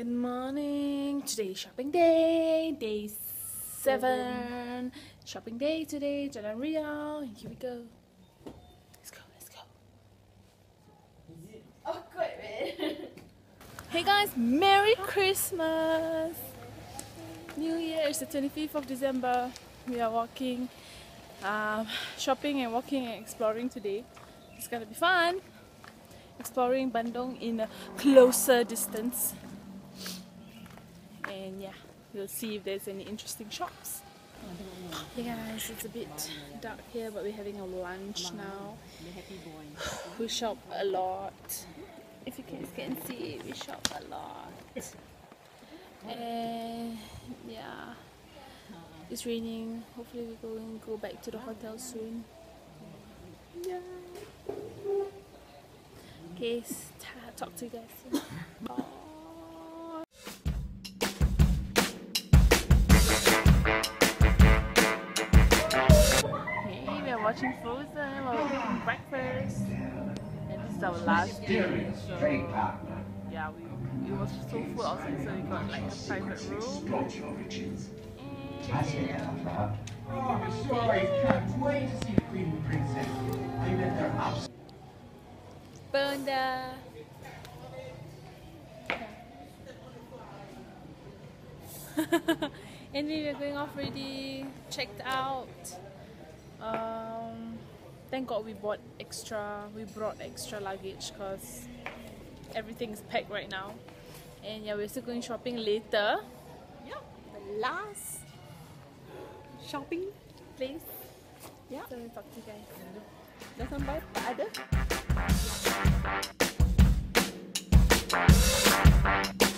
Good morning. Today is shopping day. Day 7. Shopping day today. Jalan Riau. Here we go. Let's go. Awkward, man. Hey guys, Merry Christmas. New Year is the 25th of December. We are walking, shopping and walking and exploring today. It's gonna be fun. Exploring Bandung in a closer distance, and yeah, we'll see if there's any interesting shops. Hey guys, it's a bit dark here, but we're having a lunch now. We shop a lot. If you guys can see, we shop a lot. And yeah, it's raining. Hopefully we're going to go back to the hotel soon. Yeah. Okay, talk to you guys soon. Hey, we are watching Frozen while we're eating breakfast. And this is our last day, so yeah, it was so full outside, so we got like a private room. I'm sorry, can't wait to see the Queen Princess. I met her up. Bonda. Anyway, we're going off already. Checked out. Thank God we bought extra. We brought extra luggage because everything's packed right now. And yeah, we're still going shopping later. Yeah, the last shopping place. Yeah. So we'll talk to you guys. That's on bye. Ada.